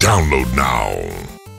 Download now.